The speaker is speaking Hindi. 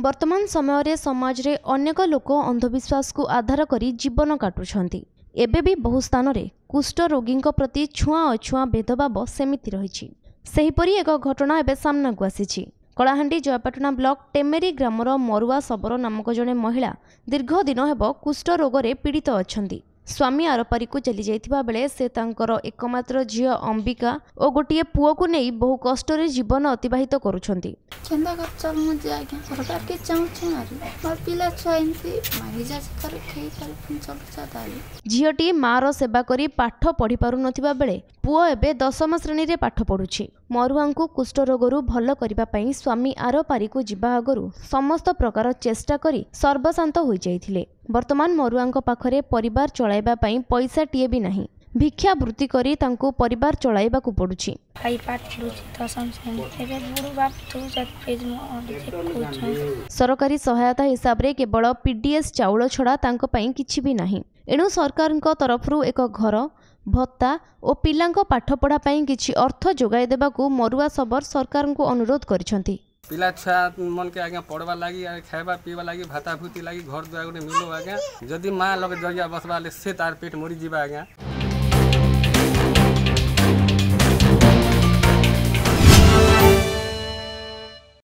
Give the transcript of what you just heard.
वर्तमान समय रे समाज रे अनेक लोक अंधविश्वास को आधार करी जीवन काटुछंती। एबे भी बहु स्थान रे कुष्ठ रोगी प्रति छुआ अछुआ भेदभाव सेमिति रहिछि। सेहिपरि एक घटना एबे सामना को आसीछि। कलाहांडी जयपाटना ब्लॉक टेमेरी ग्रामर मरुआ शबर नामक जने महिला दीर्घ दिन हेबो कुष्ठ रोग रे पीड़ित अछंती। स्वामी आरोपारी को चली जाइथिबा बेले से तांकर एकमात्र झियो अंबिका और गोटे पुओ को नहीं बहु कष्ट रे जीवन अतिबाहित करूछंती। केंदा गचर मु जाके सरकार के चाहुछु मारी पर पिला छाइंती मारी जा कर खेई पर पंचल छताली झियोटी मारो सेवा करी पाठ पढ़ी पारु नथिबा बेले पुओ एबे 10वीं श्रेणी रे पाठ पढुछि। मरुआंकु कुष्ठ रोगरु भलो करिबा पई स्वामी आरोपारी को जिबा आगरु समस्त प्रकार चेष्टा करी सर्वशांत होई जाइथिले। वर्तमान मरुआंको पाखरे परिवार चलाइबा पई पैसा टिए भी नाही। भिक्षा वृत्ति करी तांको परिवार चलाइबा को पडुछि। आई पाठ पडुछि त समसम एबे बुढु बाप तो जत पेज म अडिक खोज सरकारी सहायता हिसाब रे केवल पीडीएस चाउल छडा तांको पई किछि भी नाही। एणु सरकारन को तरफरु एक घर भत्ता और पिलांको पाठ पढा पई किछि अर्थ जोगाई देबा को मरुआ शबर सरकारन को अनुरोध करिसंती। पिला छुआ मन के आगे पढ़वा लगी खाइबा पीवा लगी भाता भूति लगी घर दुआ गोटे मिलो आगे जदि माँ लगे जगिया बसवा से तार पेट मरी जीवा आगे।